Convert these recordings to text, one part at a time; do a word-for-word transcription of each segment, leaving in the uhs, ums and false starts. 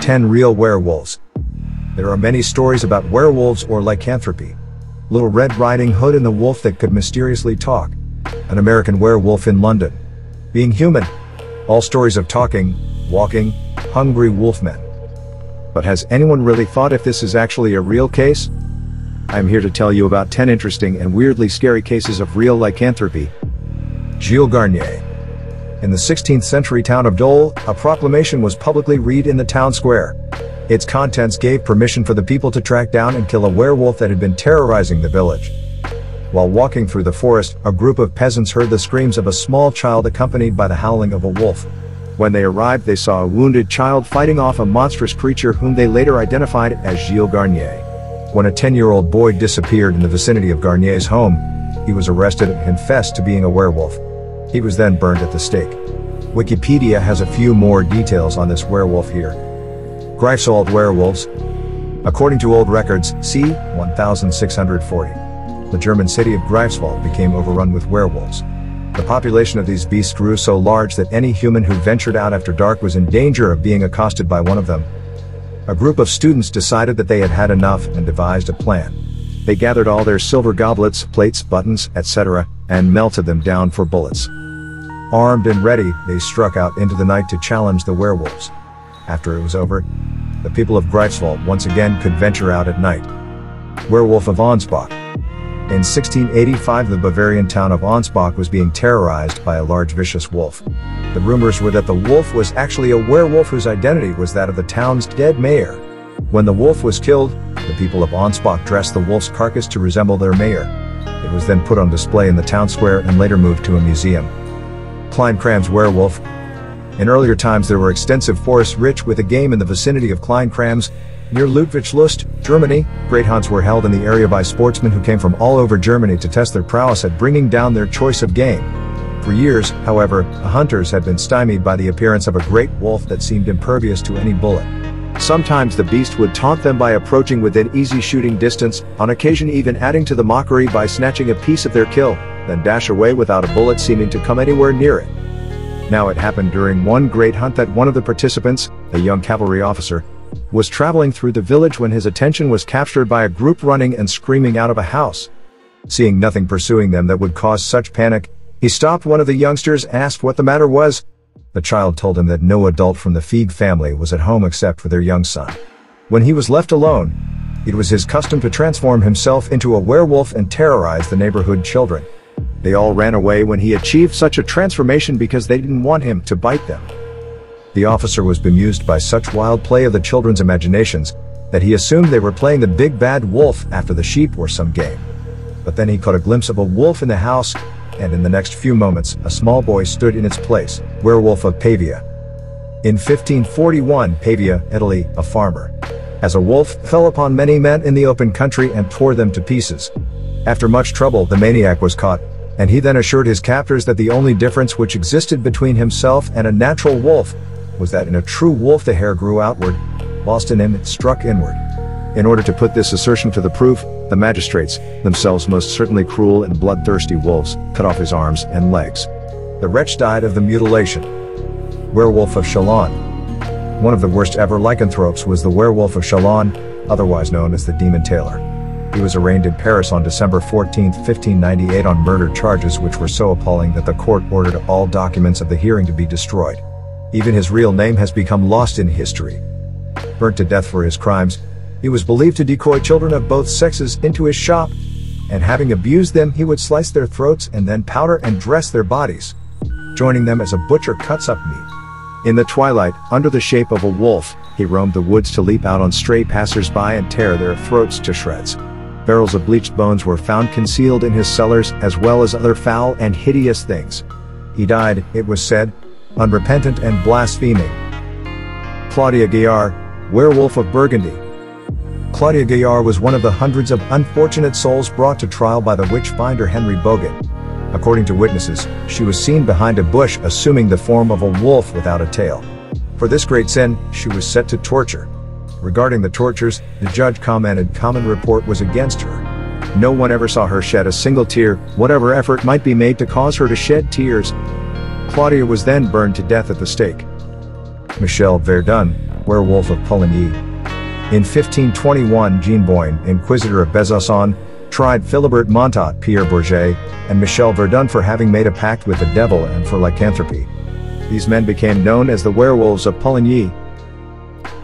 ten Real Werewolves. There are many stories about werewolves or lycanthropy. Little Red Riding Hood and the Wolf That Could Mysteriously Talk. An American Werewolf in London. Being Human. All stories of talking, walking, hungry wolfmen. But has anyone really thought if this is actually a real case? I am here to tell you about ten interesting and weirdly scary cases of real lycanthropy. Gilles Garnier. In the sixteenth century town of Dole, a proclamation was publicly read in the town square. Its contents gave permission for the people to track down and kill a werewolf that had been terrorizing the village. While walking through the forest, a group of peasants heard the screams of a small child accompanied by the howling of a wolf. When they arrived, they saw a wounded child fighting off a monstrous creature whom they later identified as Gilles Garnier. When a ten-year-old boy disappeared in the vicinity of Garnier's home, he was arrested and confessed to being a werewolf. He was then burned at the stake. Wikipedia has a few more details on this werewolf here. Greifswald Werewolves. According to old records, c. one thousand six hundred forty, the German city of Greifswald became overrun with werewolves. The population of these beasts grew so large that any human who ventured out after dark was in danger of being accosted by one of them. A group of students decided that they had had enough and devised a plan. They gathered all their silver goblets, plates, buttons, et cetera, and melted them down for bullets. Armed and ready, they struck out into the night to challenge the werewolves. After it was over, the people of Greifswald once again could venture out at night. Werewolf of Ansbach. In sixteen eighty-five, the Bavarian town of Ansbach was being terrorized by a large vicious wolf. The rumors were that the wolf was actually a werewolf whose identity was that of the town's dead mayor. When the wolf was killed, the people of Ansbach dressed the wolf's carcass to resemble their mayor. It was then put on display in the town square and later moved to a museum. Klein-Krams Werewolf. In earlier times, there were extensive forests rich with a game in the vicinity of Klein-Krams. Near Ludwigslust, Germany, great hunts were held in the area by sportsmen who came from all over Germany to test their prowess at bringing down their choice of game. For years, however, the hunters had been stymied by the appearance of a great wolf that seemed impervious to any bullet. Sometimes the beast would taunt them by approaching within easy shooting distance, on occasion even adding to the mockery by snatching a piece of their kill, then dash away without a bullet seeming to come anywhere near it. Now it happened during one great hunt that one of the participants, a young cavalry officer, was traveling through the village when his attention was captured by a group running and screaming out of a house. Seeing nothing pursuing them that would cause such panic, he stopped one of the youngsters and asked what the matter was. The child told him that no adult from the Feig family was at home except for their young son. When he was left alone, it was his custom to transform himself into a werewolf and terrorize the neighborhood children. They all ran away when he achieved such a transformation because they didn't want him to bite them. The officer was bemused by such wild play of the children's imaginations that he assumed they were playing the big bad wolf after the sheep or some game. But then he caught a glimpse of a wolf in the house, and in the next few moments, a small boy stood in its place. Werewolf of Pavia. In fifteen forty-one, Pavia, Italy, a farmer, as a wolf, fell upon many men in the open country and tore them to pieces. After much trouble, the maniac was caught, and he then assured his captors that the only difference which existed between himself and a natural wolf was that in a true wolf the hair grew outward, whilst in him it struck inward. In order to put this assertion to the proof, the magistrates, themselves most certainly cruel and bloodthirsty wolves, cut off his arms and legs. The wretch died of the mutilation. Werewolf of Chalons. One of the worst ever lycanthropes was the Werewolf of Chalons, otherwise known as the Demon Tailor. He was arraigned in Paris on December fourteenth, fifteen ninety-eight on murder charges which were so appalling that the court ordered all documents of the hearing to be destroyed. Even his real name has become lost in history. Burnt to death for his crimes, he was believed to decoy children of both sexes into his shop, and having abused them, he would slice their throats and then powder and dress their bodies, joining them as a butcher cuts up meat. In the twilight, under the shape of a wolf, he roamed the woods to leap out on stray passers-by and tear their throats to shreds. Barrels of bleached bones were found concealed in his cellars, as well as other foul and hideous things. He died, it was said, unrepentant and blaspheming. Claudia Gaillard, Werewolf of Burgundy. Claudia Gaillard was one of the hundreds of unfortunate souls brought to trial by the witch-finder Henry Bogut. According to witnesses, she was seen behind a bush assuming the form of a wolf without a tail. For this great sin, she was set to torture. Regarding the tortures, the judge commented common report was against her. No one ever saw her shed a single tear, whatever effort might be made to cause her to shed tears. Claudia was then burned to death at the stake. Michel Verdun, Werewolf of Poligny. In fifteen twenty-one, Jean Boyne, Inquisitor of Besançon, tried Philibert Montat, Pierre Bourget, and Michel Verdun for having made a pact with the devil and for lycanthropy. These men became known as the Werewolves of Poligny.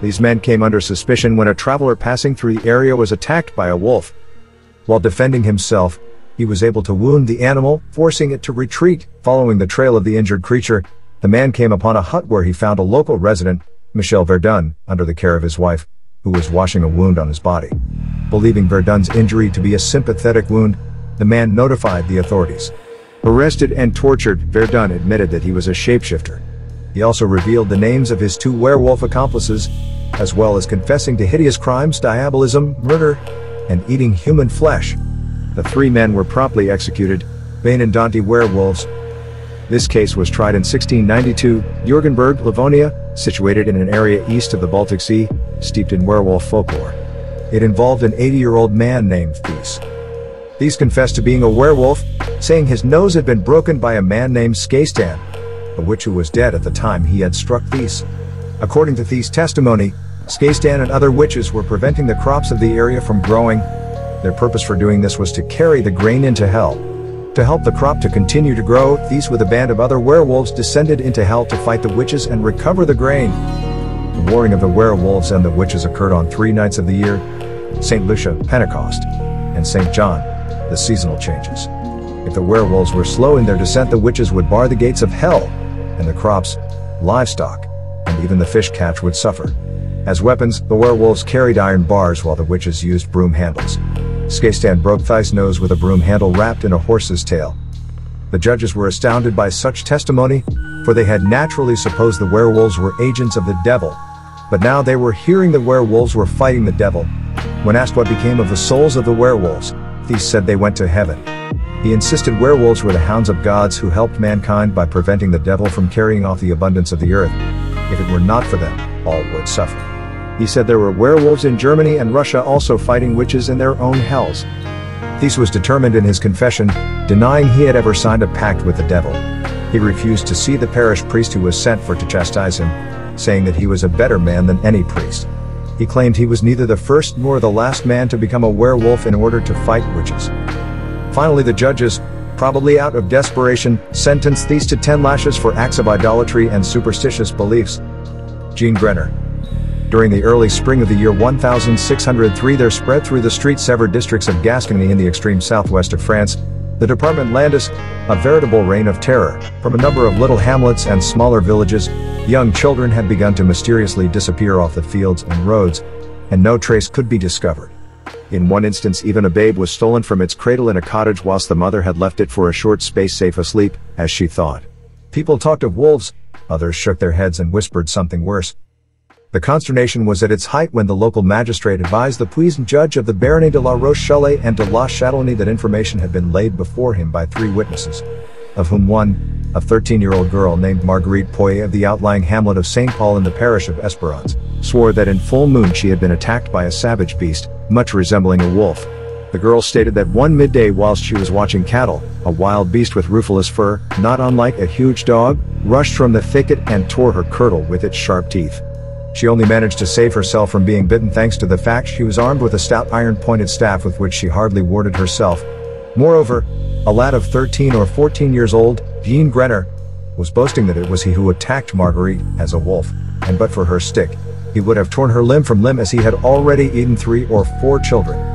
These men came under suspicion when a traveler passing through the area was attacked by a wolf. While defending himself, he was able to wound the animal, forcing it to retreat. Following the trail of the injured creature, the man came upon a hut where he found a local resident, Michel Verdun, under the care of his wife, who was washing a wound on his body. Believing Verdun's injury to be a sympathetic wound, the man notified the authorities. Arrested and tortured, Verdun admitted that he was a shapeshifter. He also revealed the names of his two werewolf accomplices, as well as confessing to hideous crimes, diabolism, murder, and eating human flesh. The three men were promptly executed, Bainandanti werewolves. This case was tried in sixteen ninety-two, Jurgenberg, Livonia, situated in an area east of the Baltic Sea, steeped in werewolf folklore. It involved an eighty-year-old man named Thies. Thies confessed to being a werewolf, saying his nose had been broken by a man named Skastan, a witch who was dead at the time he had struck Thies. According to Thies' testimony, Skastan and other witches were preventing the crops of the area from growing. Their purpose for doing this was to carry the grain into hell. To help the crop to continue to grow, Thies with a band of other werewolves descended into hell to fight the witches and recover the grain. The warring of the werewolves and the witches occurred on three nights of the year: Saint Lucia, Pentecost, and Saint John, the seasonal changes. If the werewolves were slow in their descent, the witches would bar the gates of hell, and the crops, livestock, and even the fish catch would suffer. As weapons, the werewolves carried iron bars while the witches used broom handles. Skastan broke Thies' nose with a broom handle wrapped in a horse's tail. The judges were astounded by such testimony, for they had naturally supposed the werewolves were agents of the devil. But now they were hearing the werewolves were fighting the devil. When asked what became of the souls of the werewolves, Thies said they went to heaven. He insisted werewolves were the hounds of gods who helped mankind by preventing the devil from carrying off the abundance of the earth. If it were not for them, all would suffer. He said there were werewolves in Germany and Russia also fighting witches in their own hells. Thies was determined in his confession, denying he had ever signed a pact with the devil. He refused to see the parish priest who was sent for to chastise him, saying that he was a better man than any priest. He claimed he was neither the first nor the last man to become a werewolf in order to fight witches. Finally, the judges, probably out of desperation, sentenced Thies to ten lashes for acts of idolatry and superstitious beliefs. Jean Grenier. During the early spring of the year one thousand six hundred three, there spread through the street-severed districts of Gascony in the extreme southwest of France, the department Landes, a veritable reign of terror. From a number of little hamlets and smaller villages, young children had begun to mysteriously disappear off the fields and roads, and no trace could be discovered. In one instance, even a babe was stolen from its cradle in a cottage whilst the mother had left it for a short space safe asleep, as she thought. People talked of wolves, others shook their heads and whispered something worse. The consternation was at its height when the local magistrate advised the puissant judge of the barony de la Rochelle and de la Châtellenie that information had been laid before him by three witnesses, of whom one, a thirteen-year-old girl named Marguerite Poye of the outlying hamlet of Saint Paul in the parish of Esperance, swore that in full moon she had been attacked by a savage beast, much resembling a wolf. The girl stated that one midday whilst she was watching cattle, a wild beast with ruthless fur, not unlike a huge dog, rushed from the thicket and tore her girdle with its sharp teeth. She only managed to save herself from being bitten thanks to the fact she was armed with a stout iron-pointed staff with which she hardly warded herself. Moreover, a lad of thirteen or fourteen years old, Jean Grenier, was boasting that it was he who attacked Marguerite as a wolf, and but for her stick, he would have torn her limb from limb as he had already eaten three or four children.